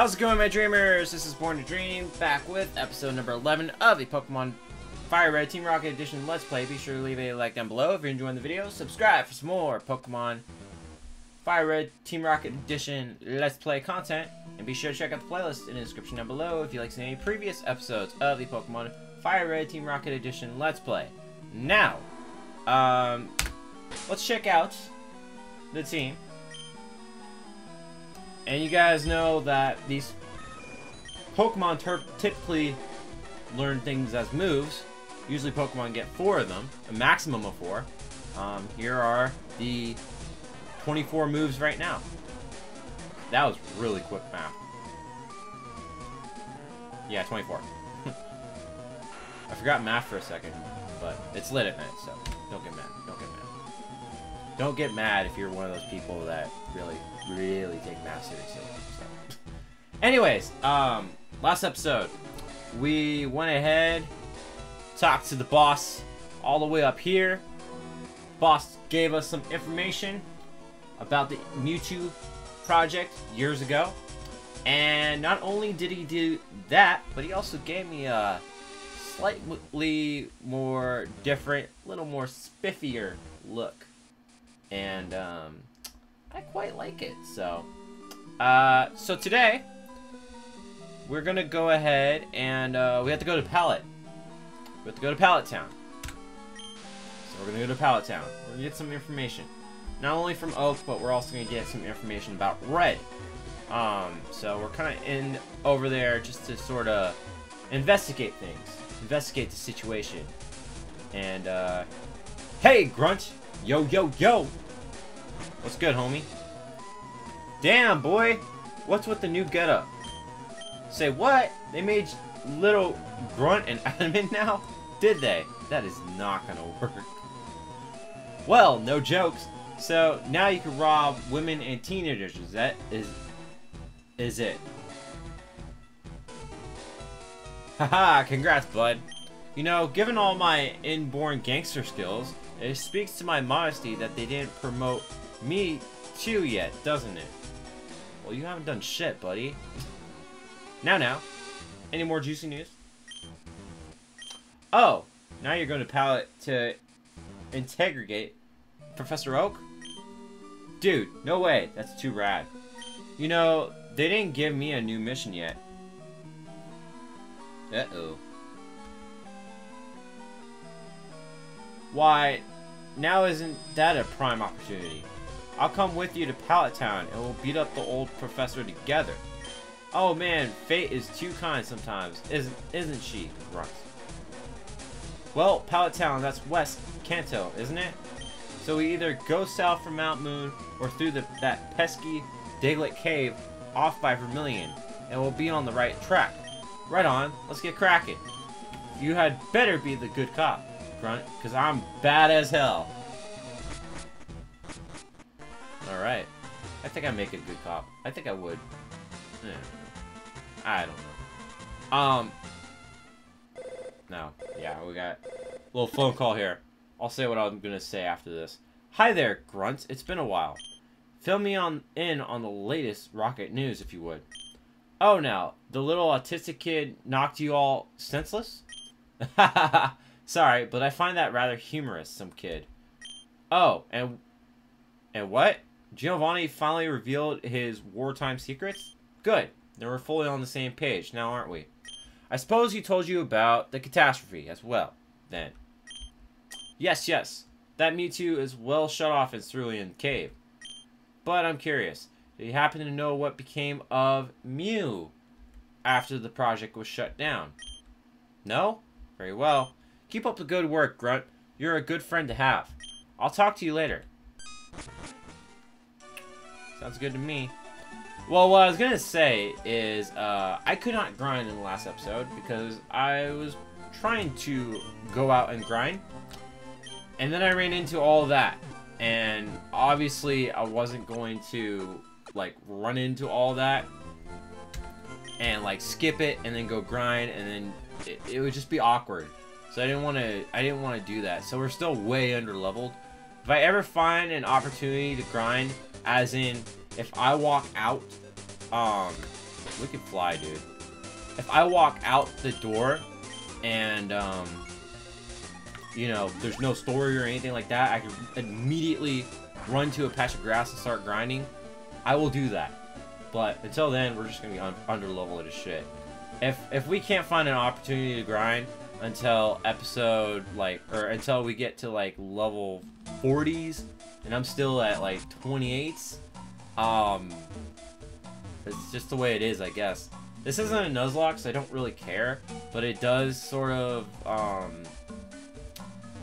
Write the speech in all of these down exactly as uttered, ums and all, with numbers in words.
How's it going, my dreamers? This is Born to Dream, back with episode number eleven of the Pokemon Fire Red Team Rocket Edition Let's Play. Be sure to leave a like down below if you're enjoying the video. Subscribe for some more Pokemon Fire Red Team Rocket Edition Let's Play content. And be sure to check out the playlist in the description down below if you'd like to see any previous episodes of the Pokemon Fire Red Team Rocket Edition Let's Play. Now, um, let's check out the team. And you guys know that these Pokemon typically learn things as moves. Usually Pokemon get four of them, a maximum of four. Um, here are the twenty-four moves right now. That was really quick math. Yeah, twenty-four. I forgot math for a second, but it's lit at night, so don't get mad, don't get mad. Don't get mad if you're one of those people that really, really take math seriously. So. Anyways, um, last episode, we went ahead, talked to the boss all the way up here. Boss gave us some information about the Mewtwo project years ago. And not only did he do that, but he also gave me a slightly more different, little more spiffier look. And um, I quite like it. So, uh, so today we're gonna go ahead and uh, we have to go to Pallet. We have to go to Pallet Town. So we're gonna go to Pallet Town. We're gonna get some information, not only from Oak, but we're also gonna get some information about Red. Um, so we're kind of in over there just to sort of investigate things, investigate the situation. And uh, hey, Grunt. Yo, yo, yo! What's good, homie? Damn, boy! What's with the new getup? Say what? They made little Grunt and Adamant now? Did they? That is not gonna work. Well, no jokes. So, now you can rob women and teenagers. Is that... is... is it? Haha, congrats, bud. You know, given all my inborn gangster skills, it speaks to my modesty that they didn't promote me too yet, doesn't it? Well, you haven't done shit, buddy. Now, now. Any more juicy news? Oh, now you're going to Pallet to interrogate Professor Oak? Dude, no way. That's too rad. You know, they didn't give me a new mission yet. Uh-oh. Why, now isn't that a prime opportunity? I'll come with you to Pallet Town and we'll beat up the old professor together. Oh man, fate is too kind sometimes, isn't isn't she, Grunt? Well, Pallet Town, that's West Kanto, isn't it? So we either go south from Mount Moon or through the, that pesky Diglett Cave off by Vermilion, and we'll be on the right track. Right on, let's get cracking. You had better be the good cop, Grunt, because I'm bad as hell. Alright. I think I make a good cop. I think I would. Yeah. I don't know. Um. No. Yeah, we got a little phone call here. I'll say what I'm going to say after this. Hi there, Grunt. It's been a while. Fill me on in on the latest rocket news, if you would. Oh, now. The little autistic kid knocked you all senseless? Ha ha ha. Sorry, but I find that rather humorous, some kid. Oh, and... and what? Giovanni finally revealed his wartime secrets? Good. Then we're fully on the same page now, aren't we? I suppose he told you about the catastrophe as well, then. Yes, yes. That Mewtwo is well shut off in Cerulean Cave. But I'm curious. Did you happen to know what became of Mew after the project was shut down? No? Very well. Keep up the good work, Grunt. You're a good friend to have. I'll talk to you later. Sounds good to me. Well, what I was going to say is uh, I could not grind in the last episode because I was trying to go out and grind. And then I ran into all that. And obviously I wasn't going to like run into all that and like skip it and then go grind, and then it, it would just be awkward. So I didn't want to. I didn't want to do that. So we're still way under leveled. If I ever find an opportunity to grind, as in if I walk out, um, We can fly, dude. If I walk out the door and, um, you know, there's no story or anything like that, I can immediately run to a patch of grass and start grinding. I will do that. But until then, we're just going to be un under-leveled as shit. If, if we can't find an opportunity to grind until episode, like, or until we get to, like, level forties, and I'm still at, like, twenty-eights, um, it's just the way it is, I guess. This isn't a Nuzlocke, so I don't really care, but it does sort of, um,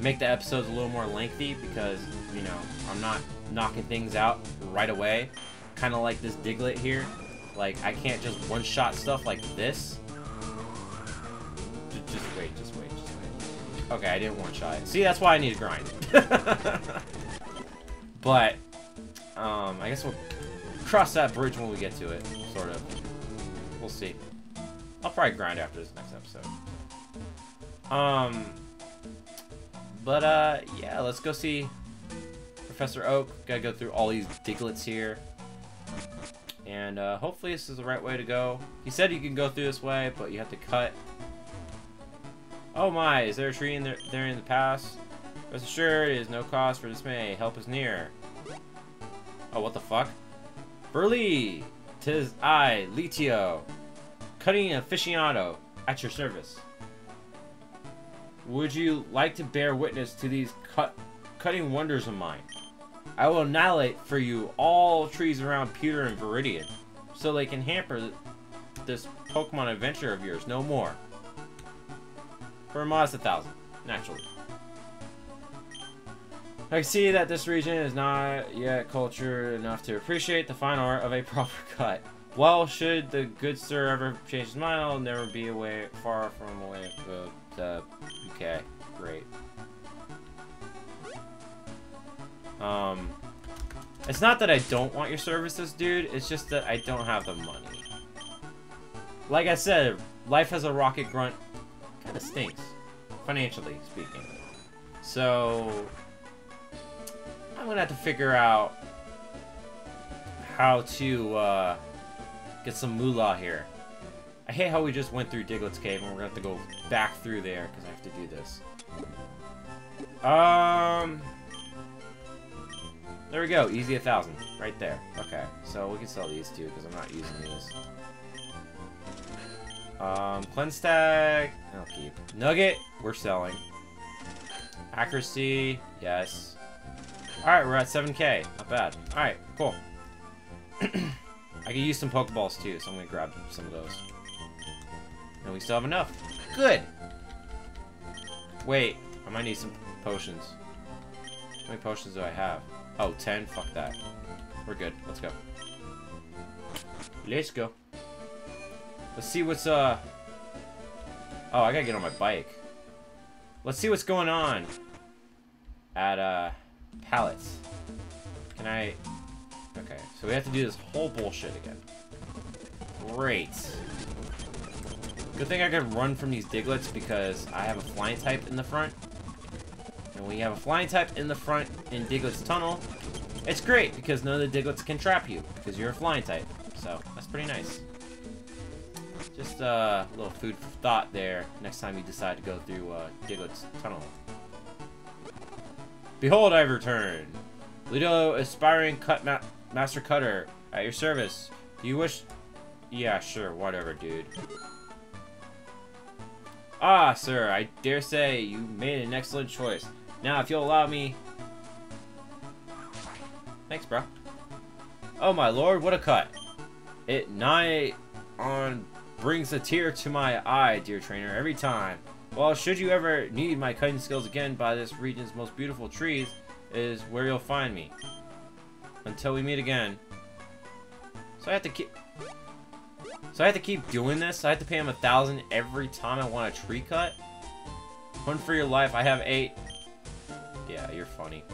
make the episodes a little more lengthy because, you know, I'm not knocking things out right away. Kind of like this Diglett here. Like, I can't just one-shot stuff like this. Just, just wait, just wait, just wait. Okay, I didn't one-shot it. See, that's why I need to grind. But, um, I guess we'll cross that bridge when we get to it, sort of. We'll see. I'll probably grind after this next episode. Um, but, uh, yeah, let's go see Professor Oak. Gotta go through all these Diglets here. And uh, hopefully this is the right way to go. He said you can go through this way, but you have to cut. Oh my, is there a tree in there, there in the past? Rest assured, it is no cause for dismay. Help is near. Oh, what the fuck? Burly! Tis I, Litio. Cutting aficionado at your service. Would you like to bear witness to these cut cutting wonders of mine? I will annihilate for you all trees around Pewter and Viridian, so they can hamper th this Pokemon adventure of yours no more. For a modest a thousand, naturally. I see that this region is not yet cultured enough to appreciate the fine art of a proper cut. Well, should the good sir ever change his mind, I'll never be away far from away. But, uh, okay, great. Um, it's not that I don't want your services, dude. It's just that I don't have the money. Like I said, life as a rocket grunt kind of stinks, financially speaking. So, I'm going to have to figure out how to uh, get some moolah here. I hate how we just went through Diglett's Cave and we're going to have to go back through there because I have to do this. Um... There we go, easy a thousand, right there. Okay, so we can sell these two because I'm not using these. Um, cleanse tag, I'll keep. Nugget, we're selling. Accuracy, yes. All right, we're at seven K, not bad. All right, cool. I can use some Pokeballs too, so I'm gonna grab some of those. And we still have enough. Good. Wait, I might need some potions. How many potions do I have? Oh, ten? Fuck that. We're good. Let's go. Let's go. Let's see what's, uh... oh, I gotta get on my bike. Let's see what's going on at, uh, Pallets. Can I... okay, so we have to do this whole bullshit again. Great. Good thing I can run from these Diglets because I have a flying type in the front. And we have a flying type in the front in Diglett's tunnel. It's great because none of the Diglets can trap you because you're a flying type. So that's pretty nice. Just uh, a little food for thought there next time you decide to go through uh, Diglett's tunnel. Behold, I've returned. Lido, aspiring cut ma master cutter at your service. Do you wish... yeah, sure, whatever, dude. Ah, sir, I dare say you made an excellent choice. Now, if you'll allow me... thanks, bro. Oh, my lord, what a cut. It nigh on brings a tear to my eye, dear trainer, every time. Well, should you ever need my cutting skills again by this region's most beautiful trees, is where you'll find me. Until we meet again. So I have to keep... so I have to keep doing this? I have to pay him a thousand every time I want a tree cut? One for your life, I have eight. Yeah, you're funny.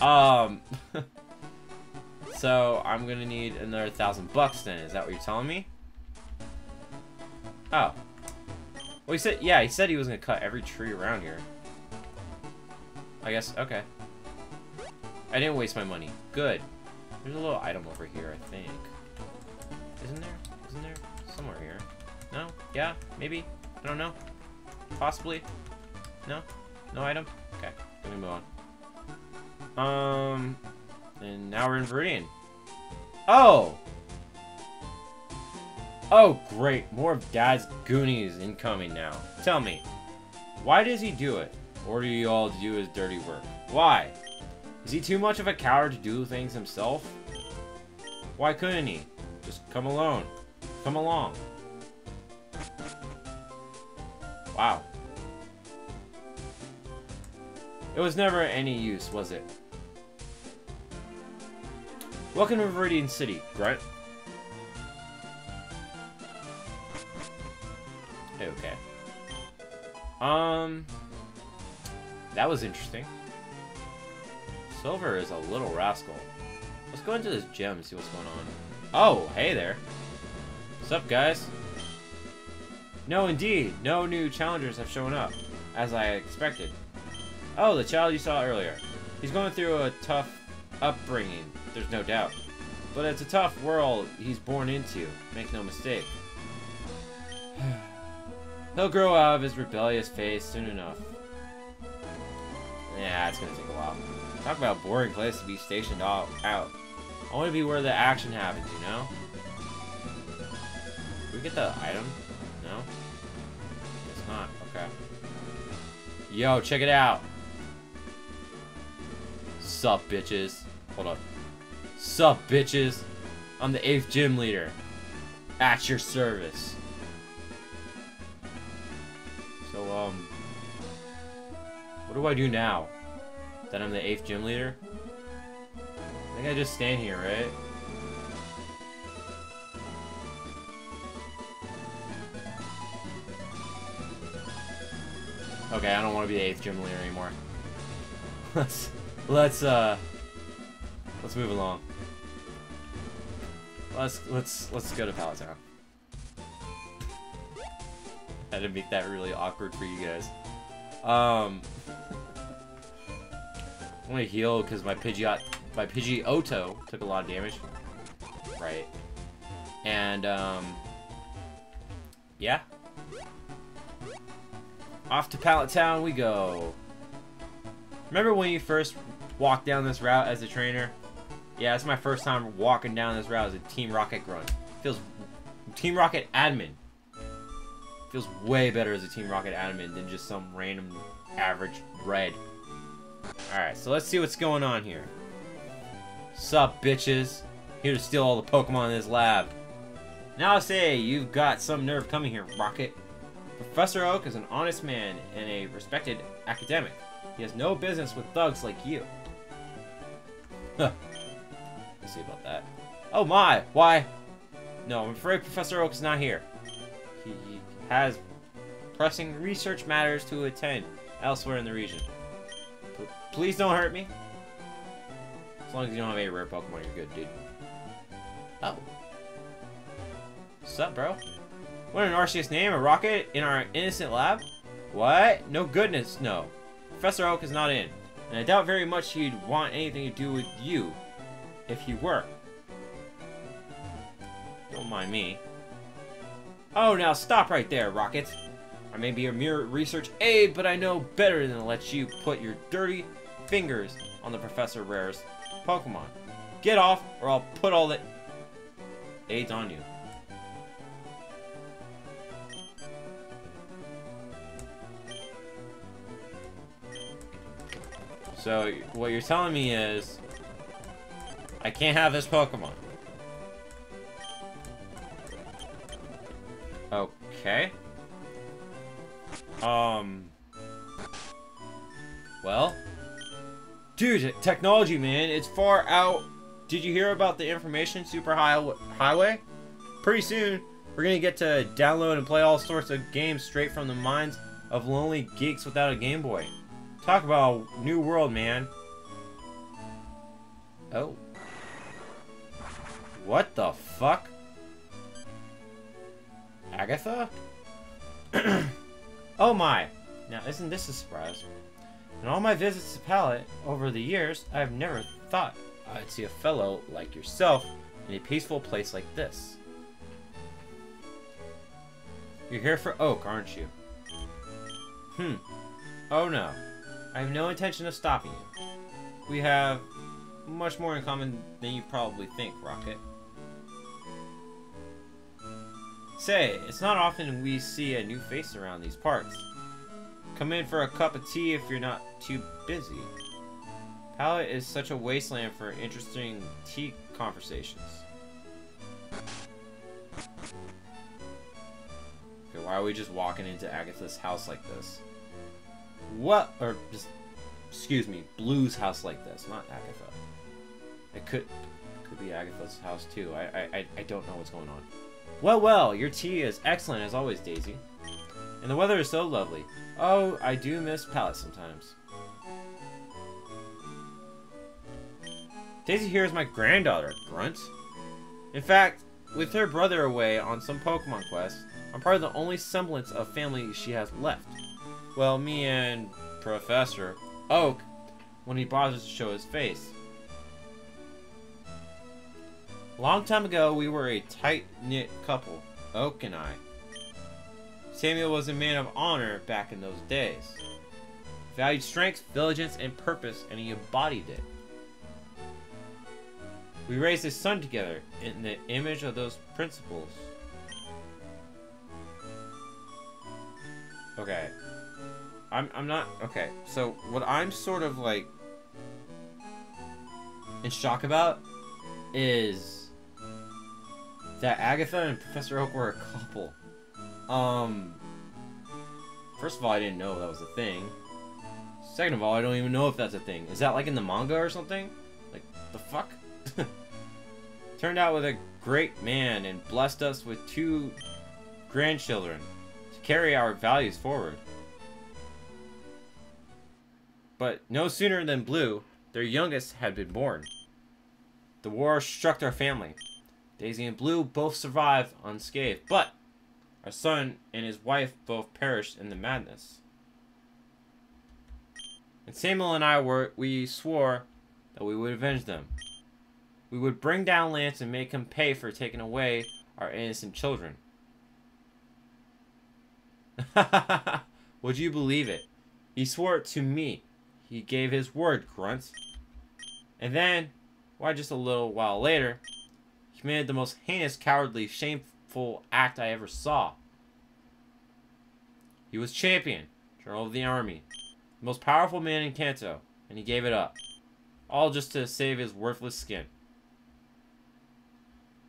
Um, so I'm gonna need another thousand bucks then, is that what you're telling me? Oh. Well, he said, yeah, he said he was gonna cut every tree around here. I guess, okay. I didn't waste my money. Good. There's a little item over here, I think. Isn't there? Isn't there? Somewhere here. No? Yeah? Maybe? I don't know. Possibly? No? No item? Okay. Let me move on. Um... And now we're in Viridian. Oh! Oh, great. More of Dad's Goonies incoming now. Tell me, why does he do it? Or do you all do his dirty work? Why? Is he too much of a coward to do things himself? Why couldn't he? Just come alone. Come along. Wow. It was never any use, was it? Welcome to Viridian City, Grunt. Okay. Um... That was interesting. Silver is a little rascal. Let's go into this gem and see what's going on. Oh, hey there. What's up, guys? No, indeed. No new challengers have shown up, as I expected. Oh, the child you saw earlier. He's going through a tough upbringing, there's no doubt. But it's a tough world he's born into, make no mistake. He'll grow out of his rebellious phase soon enough. Yeah, it's gonna take a while. Talk about a boring place to be stationed all out. I want to be where the action happens, you know? Did we get the item? No? It's not. Okay. Yo, check it out! Sup, bitches. Hold up. Sup, bitches! I'm the eighth gym leader. At your service. So, um... what do I do now? That I'm the eighth gym leader? I think I just stand here, right? Okay, I don't want to be the eighth gym leader anymore. Let's... Let's, uh... Let's move along. Let's... Let's... Let's go to Pallet Town. I had to make that really awkward for you guys. Um... I want to heal because my Pidgeot, my Pidgeotto took a lot of damage. Right. And, um... yeah. Off to Pallet Town we go. Remember when you first walked down this route as a trainer? Yeah, it's my first time walking down this route as a Team Rocket grunt. Feels... Team Rocket admin. Feels way better as a Team Rocket admin than just some random average red. Alright, so let's see what's going on here. Sup, bitches. Here to steal all the Pokemon in this lab. Now say you've got some nerve coming here, Rocket. Professor Oak is an honest man and a respected academic. He has no business with thugs like you. Huh. Let's see about that. Oh my! Why? No, I'm afraid Professor Oak is not here. He has pressing research matters to attend elsewhere in the region. Please don't hurt me. As long as you don't have any rare Pokemon, you're good, dude. Oh. What's up, bro? What an Arceus name, a rocket in our innocent lab? What? No goodness, no. Professor Oak is not in, and I doubt very much he'd want anything to do with you if he were. Don't mind me. Oh, now stop right there, Rocket. I may be a mere research aide, but I know better than to let you put your dirty fingers on the Professor Rare's Pokemon. Get off, or I'll put all the aids on you. So, what you're telling me is, I can't have this Pokemon. Okay. Um... Well... Dude, technology, man, it's far out. Did you hear about the information super high highway? Pretty soon, we're gonna get to download and play all sorts of games straight from the minds of lonely geeks without a Game Boy. Talk about a new world, man. Oh. What the fuck? Agatha? Oh my! Now, isn't this a surprise? In all my visits to Pallet over the years, I have never thought I'd see a fellow like yourself in a peaceful place like this. You're here for Oak, aren't you? Hmm. Oh no. I have no intention of stopping you. We have much more in common than you probably think, Rocket. Say, it's not often we see a new face around these parts. Come in for a cup of tea if you're not too busy. Pallet is such a wasteland for interesting tea conversations. Okay, why are we just walking into Agatha's house like this? What? Or just, excuse me, Blue's house like this, not Agatha. It could could be Agatha's house too. I, I, I don't know what's going on. Well, well, your tea is excellent as always, Daisy. And the weather is so lovely. Oh, I do miss Pallet sometimes. Daisy here is my granddaughter, Grunt. In fact, with her brother away on some Pokemon quest, I'm probably the only semblance of family she has left. Well, me and Professor Oak, when he bothers to show his face. Long time ago, we were a tight-knit couple, Oak and I. Samuel was a man of honor back in those days. Valued strength, diligence, and purpose, and he embodied it. We raised his son together in the image of those principles. Okay. I'm, I'm not... Okay, so what I'm sort of, like, in shock about is that Agatha and Professor Oak were a couple. Um... First of all, I didn't know that was a thing. Second of all, I don't even know if that's a thing. Is that, like, in the manga or something? Like, the fuck? Turned out with a great man and blessed us with two grandchildren to carry our values forward. But no sooner than Blue, their youngest, had been born. The war struck our family. Daisy and Blue both survived unscathed, but our son and his wife both perished in the madness. And Samuel and I were, we swore that we would avenge them. We would bring down Lance and make him pay for taking away our innocent children. Would you believe it? He swore it to me. He gave his word, Grunt. And then, why just a little while later, he committed the most heinous, cowardly, shameful act I ever saw. He was champion, general of the army, the most powerful man in Kanto, and he gave it up. All just to save his worthless skin.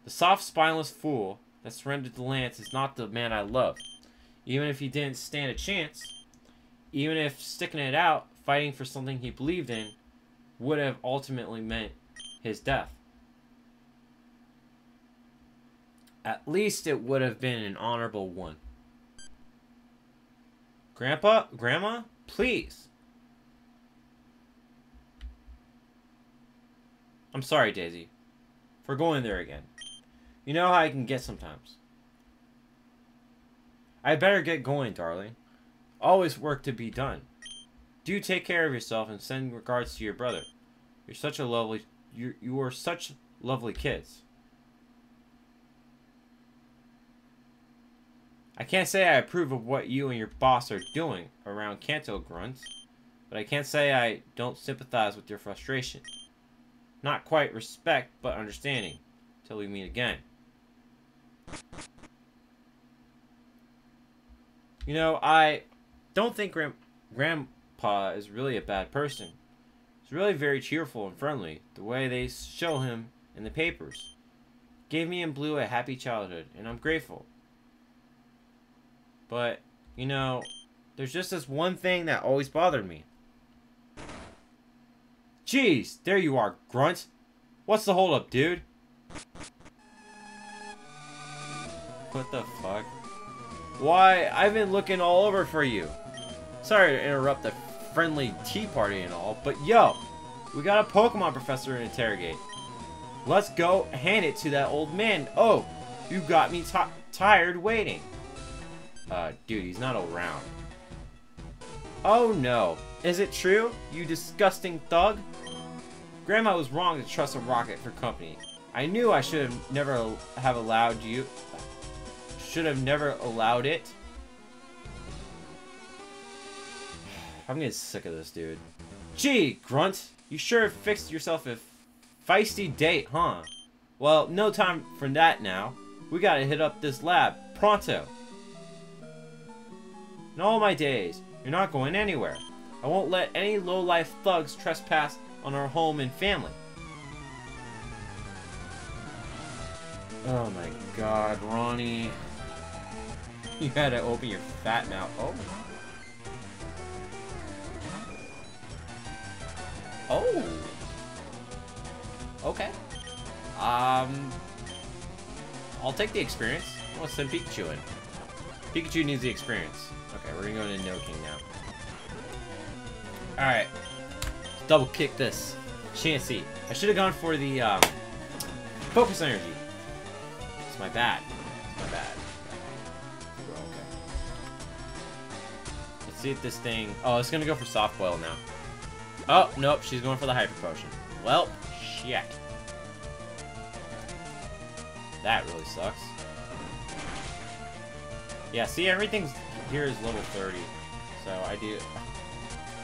The soft, spineless fool that surrendered to Lance is not the man I love. Even if he didn't stand a chance, even if sticking it out, fighting for something he believed in, would have ultimately meant his death. At least it would have been an honorable one. Grandpa, Grandma, please. I'm sorry, Daisy, for going there again. You know how I can get sometimes. I better get going, darling. Always work to be done. Do take care of yourself and send regards to your brother. You're such a lovely... You're, you are such lovely kids. I can't say I approve of what you and your boss are doing around Kanto, Grunt, but I can't say I don't sympathize with your frustration. Not quite respect, but understanding. Till we meet again. You know, I don't think Gram Grandpa is really a bad person. He's really very cheerful and friendly, the way they show him in the papers. Gave me and Blue a happy childhood, and I'm grateful. But, you know, there's just this one thing that always bothered me. Jeez, there you are, Grunt. What's the holdup, dude? What the fuck? Why, I've been looking all over for you. Sorry to interrupt the friendly tea party and all, but yo, we got a Pokemon professor to interrogate. Let's go hand it to that old man. Oh, you got me tired waiting. Uh, dude, he's not around. Oh no, is it true, you disgusting thug? Grandma was wrong to trust a rocket for company. I knew I should have never have allowed you... should have never allowed it. I'm getting sick of this dude. Gee, Grunt, you sure fixed yourself a feisty date, huh? Well, no time for that now. We gotta hit up this lab, pronto. In all my days, you're not going anywhere. I won't let any low-life thugs trespass on our home and family. Oh my god, Ronnie. You gotta open your fat mouth. Oh. Oh. Okay. Um. I'll take the experience. I'll send Pikachu in. Pikachu needs the experience. Okay, we're gonna go to Nidoking now. Alright. Double kick this. Chansey. I should have gone for the um, focus energy. It's my bad. It's my bad. Okay. Let's see if this thing. Oh, it's gonna go for soft boil now. Oh, nope, she's going for the Hyper Potion. Well, shit. That really sucks. Yeah, see, everything's here is level thirty. So I do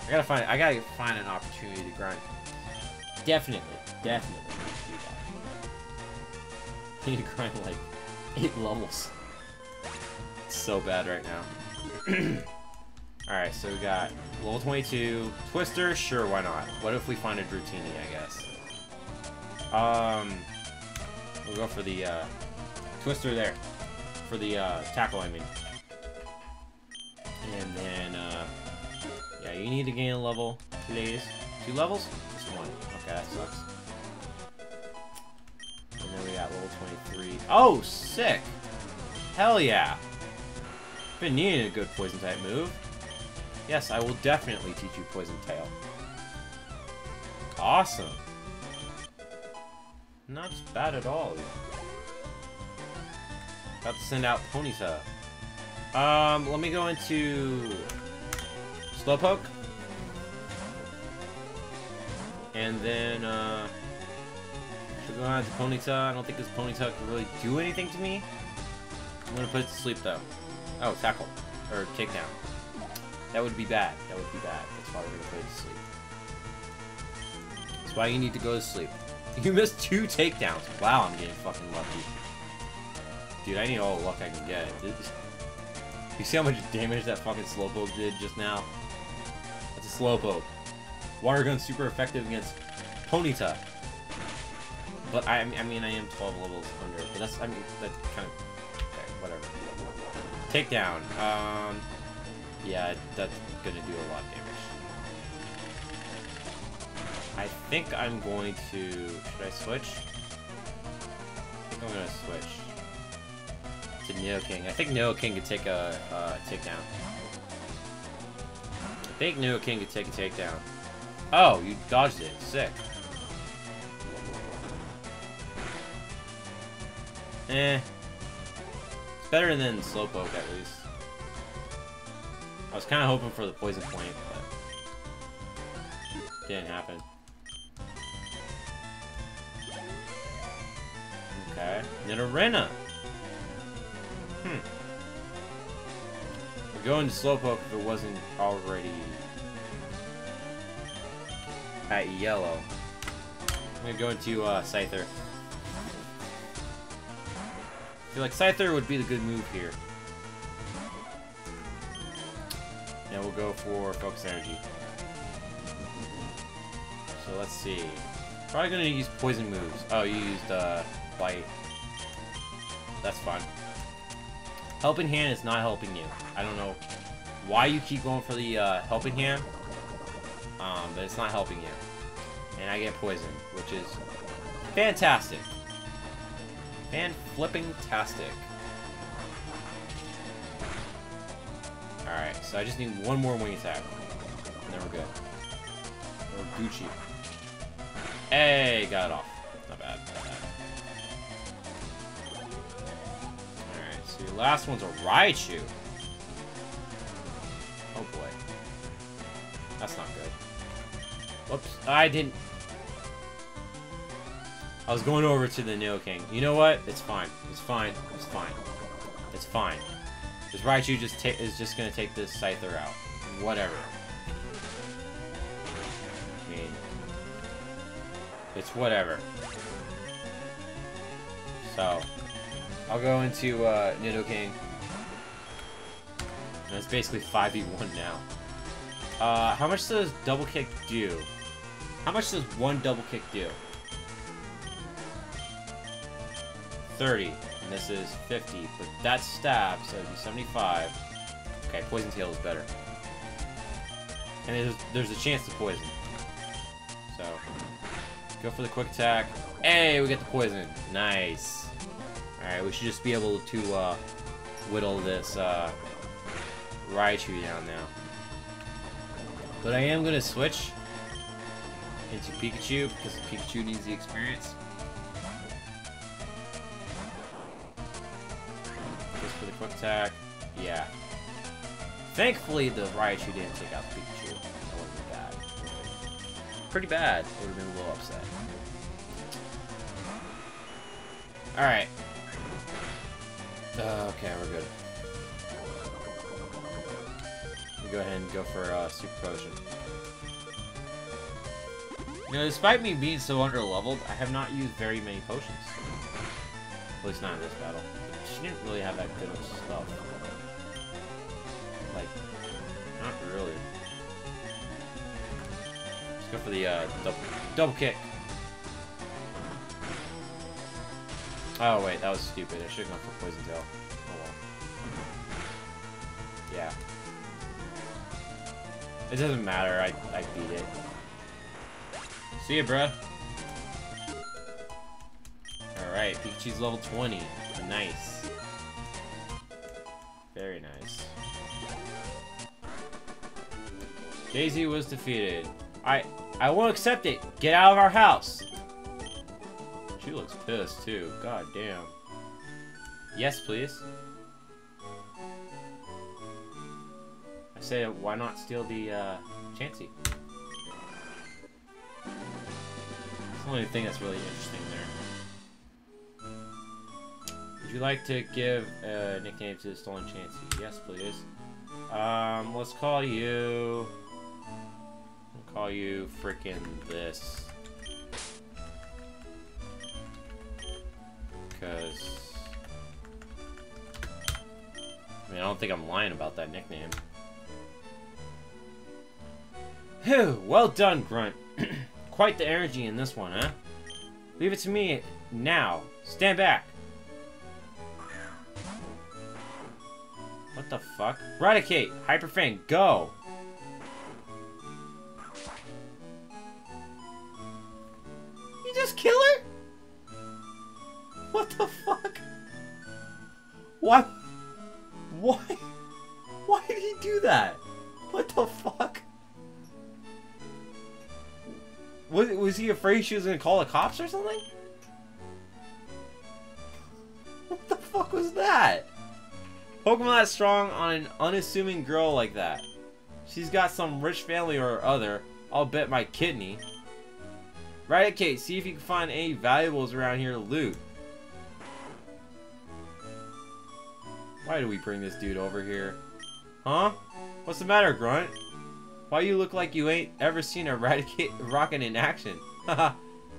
I gotta find I gotta find an opportunity to grind. Definitely, definitely need to do that. I need to grind like eight levels. It's so bad right now. Alright, so we got level twenty-two. Twister, sure, why not? What if we find a Dratini, I guess? Um, we'll go for the, uh, Twister there. For the, uh, tackle, I mean. And then, uh, yeah, you need to gain a level, please. Two levels? Just one. Okay, that sucks. And then we got level twenty-three. Oh, sick! Hell yeah! Been needing a good Poison-type move. Yes, I will definitely teach you Poison Tail. Awesome. Not bad at all. About to send out Ponyta. Um, let me go into Slowpoke. And then, uh... should go on to Ponyta. I don't think this Ponyta can really do anything to me. I'm gonna put it to sleep, though. Oh, tackle. Or takedown. That would be bad. That would be bad. That's why we're gonna put it to sleep. That's why you need to go to sleep. You missed two takedowns. Wow, I'm getting fucking lucky. Dude, I need all the luck I can get. You see how much damage that fucking Slowpoke did just now? That's a Slowpoke. Water Gun's super effective against Ponyta. But I, I mean, I am twelve levels under. But that's, I mean, that's kind of... Okay, whatever. Takedown. Um... Yeah, that's gonna do a lot of damage. I think I'm going to... Should I switch? I think I'm gonna switch to Nidoking. I think Nidoking could take a uh, takedown. I think Nidoking could take a takedown. Oh, you dodged it. Sick. Eh. It's better than Slowpoke, at least. I was kind of hoping for the poison point, but didn't happen. Okay, Nidorena. Hmm. We're going to Slowpoke if it wasn't already at yellow. I'm gonna go into uh, Scyther. I feel like Scyther would be the good move here. And we'll go for focus energy. So let's see. Probably gonna use poison moves. Oh, you used uh, bite. That's fine. Helping hand is not helping you. I don't know why you keep going for the uh, helping hand, um, but it's not helping you. And I get poison, which is fantastic. Fan flipping tastic. Alright, so I just need one more wing attack. And then we're good. We're Gucci. Hey, got it off. Not bad, not bad. Alright, so your last one's a Raichu. Oh boy. That's not good. Whoops, I didn't... I was going over to the Nidoking. You know what? It's fine. It's fine. It's fine. It's fine. This Raichu just is just gonna take this Scyther out. Whatever. I mean, it's whatever. So, I'll go into uh, Nidoking. And it's basically five v one now. Uh, how much does double kick do? How much does one double kick do? thirty, and this is fifty, but that's stab, so it'd be seventy-five. Okay, poison tail is better. And there's, there's a chance to poison. So, go for the quick attack. Hey, we get the poison. Nice. Alright, we should just be able to uh, whittle this uh, Raichu down now. But I am going to switch into Pikachu, because Pikachu needs the experience. Just for the quick attack. Yeah. Thankfully, the Raichu didn't take out Pikachu. That wasn't bad. Pretty bad. Would have been a little upset. Alright. Uh, okay, we're good. Go ahead and go for uh, Super Potion. You know, despite me being so underleveled, I have not used very many potions. At least not in this battle. She didn't really have that good of stuff. Like, not really. Let's go for the uh, double, double kick. Oh wait, that was stupid. I should have gone for Poison Tail. Oh well. Yeah. It doesn't matter, I, I beat it. See ya, bruh. Alright, Pikachu's level twenty. Nice. Very nice. Daisy was defeated. I I won't accept it. Get out of our house. She looks pissed, too. God damn. Yes, please. Say, why not steal the uh, Chansey? It's the only thing that's really interesting there. Would you like to give a nickname to the stolen Chansey? Yes, please. Um, let's call you. I'll call you freaking this. Because. I mean, I don't think I'm lying about that nickname. Whew, well done, Grunt. Quite the energy in this one, huh? Leave it to me now. Stand back. What the fuck? Raticate! Hyper Fang, go! You just kill her? What the fuck? Why? Why? Why did he do that? What the fuck? Was, was he afraid she was gonna call the cops or something? What the fuck was that? Pokemon that strong on an unassuming girl like that. She's got some rich family or other. I'll bet my kidney. Raticate, see if you can find any valuables around here to loot. Why do we bring this dude over here? Huh? What's the matter, Grunt? Why you look like you ain't ever seen a Raticate rocket in action? Haha,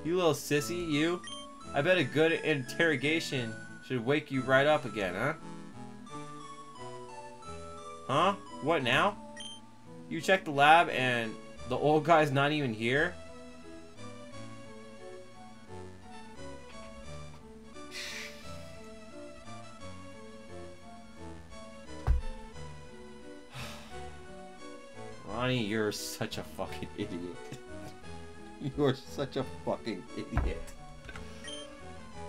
you little sissy, you. I bet a good interrogation should wake you right up again, huh? Huh? What now? You checked the lab and the old guy's not even here? Ronnie, you're such a fucking idiot. You're such a fucking idiot.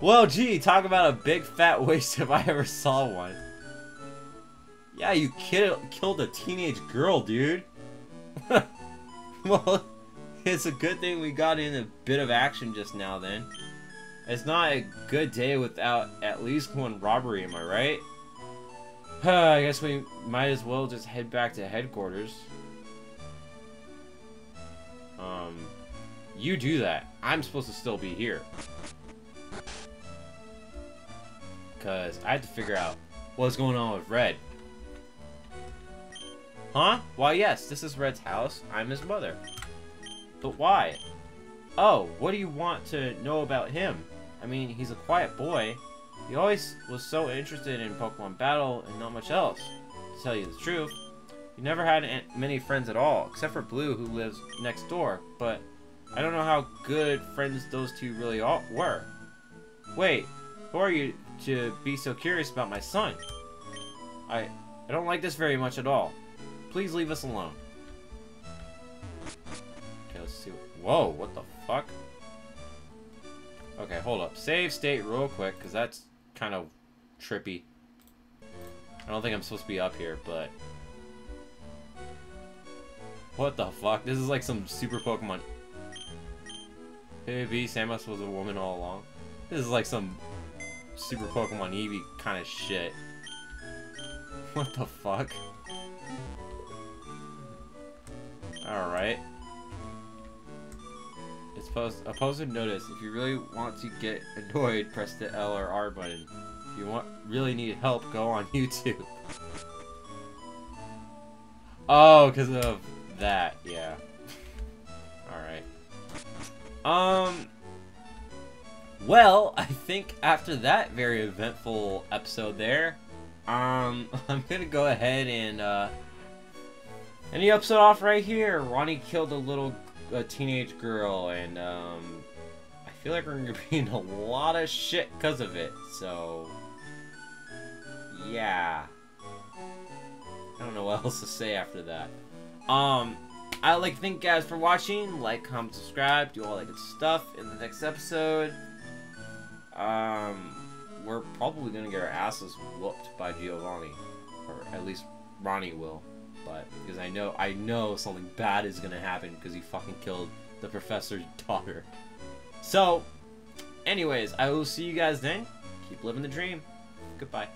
Well, gee, talk about a big fat waste if I ever saw one. Yeah, you kid killed a teenage girl, dude. Well, it's a good thing we got in a bit of action just now, then. It's not a good day without at least one robbery, am I right? I guess we might as well just head back to headquarters. Um, you do that. I'm supposed to still be here. Because I have to figure out What's going on with Red? Huh? Why, yes, this is Red's house. I'm his mother. But why? Oh, what do you want to know about him? I mean, he's a quiet boy. He always was so interested in Pokemon battle and not much else. To tell you the truth, he never had many friends at all, except for Blue, who lives next door. But I don't know how good friends those two really all were. Wait, who are you to be so curious about my son? I, I don't like this very much at all. Please leave us alone. Okay, let's see. Whoa, what the fuck? Okay, hold up. Save state real quick, because that's kind of trippy. I don't think I'm supposed to be up here, but... What the fuck? This is like some Super Pokemon... Maybe Samus was a woman all along. This is like some Super Pokemon Eevee kind of shit. What the fuck? Alright. It's post a posted notice. If you really want to get annoyed, press the L or R button. If you want really need help, go on YouTube. Oh, because of that, yeah. Alright. Um, well, I think after that very eventful episode there, um, I'm gonna go ahead and, uh, end the episode off right here. Ronnie killed a little a teenage girl, and, um, I feel like we're gonna be in a lot of shit because of it, so, yeah. I don't know what else to say after that. Um... I'd like to thank you guys for watching. Like, comment, subscribe, do all that good stuff. In the next episode, um, we're probably gonna get our asses whooped by Giovanni, or at least Ronnie will. But because I know, I know something bad is gonna happen because he fucking killed the professor's daughter. So, anyways, I will see you guys then. Keep living the dream. Goodbye.